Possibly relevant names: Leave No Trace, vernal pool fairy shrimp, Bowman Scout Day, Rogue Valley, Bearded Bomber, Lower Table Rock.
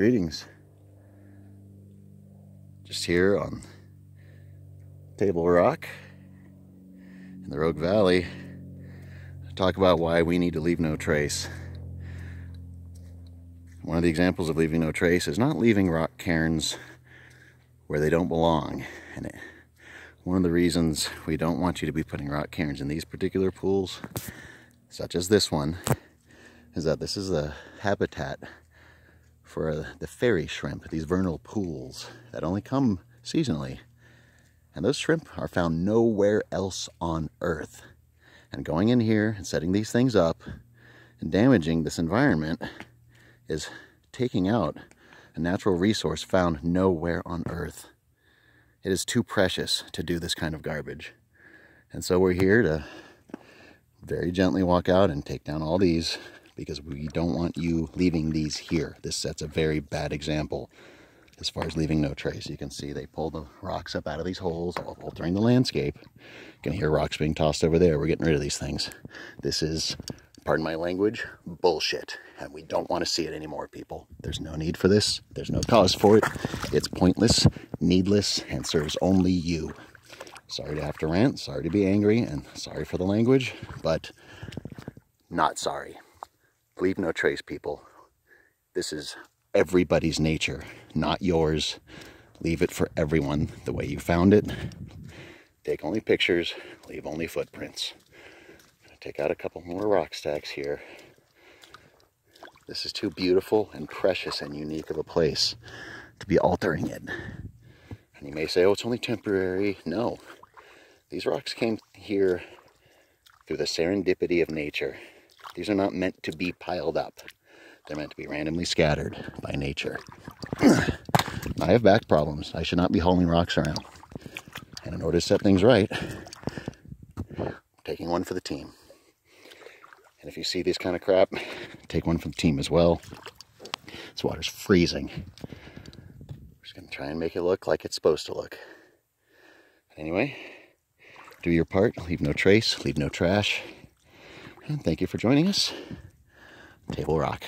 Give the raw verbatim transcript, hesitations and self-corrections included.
Greetings. Just here on Table Rock in the Rogue Valley to talk about why we need to leave no trace. One of the examples of leaving no trace is not leaving rock cairns where they don't belong. And it, one of the reasons we don't want you to be putting rock cairns in these particular pools, such as this one, is that this is the habitat for the fairy shrimp, these vernal pools that only come seasonally. And those shrimp are found nowhere else on Earth. And going in here and setting these things up and damaging this environment is taking out a natural resource found nowhere on Earth. It is too precious to do this kind of garbage. And so we're here to very gently walk out and take down all these, because we don't want you leaving these here. This sets a very bad example as far as leaving no trace. You can see they pull the rocks up out of these holes, altering the landscape. You can hear rocks being tossed over there. We're getting rid of these things. This is, pardon my language, bullshit. And we don't want to see it anymore, people. There's no need for this. There's no cause for it. It's pointless, needless, and serves only you. Sorry to have to rant, sorry to be angry, and sorry for the language, but not sorry. Leave no trace, people. This is everybody's nature, not yours. Leave it for everyone the way you found it. Take only pictures, leave only footprints. I'm gonna take out a couple more rock stacks here. This is too beautiful and precious and unique of a place to be altering it. And you may say, oh, it's only temporary. No, these rocks came here through the serendipity of nature. These are not meant to be piled up. They're meant to be randomly scattered by nature. I have back problems. I should not be hauling rocks around. And in order to set things right, I'm taking one for the team. And if you see this kind of crap, take one for the team as well. This water's freezing. We're just going to try and make it look like it's supposed to look. Anyway, do your part. Leave no trace. Leave no trash. And thank you for joining us. Table Rock.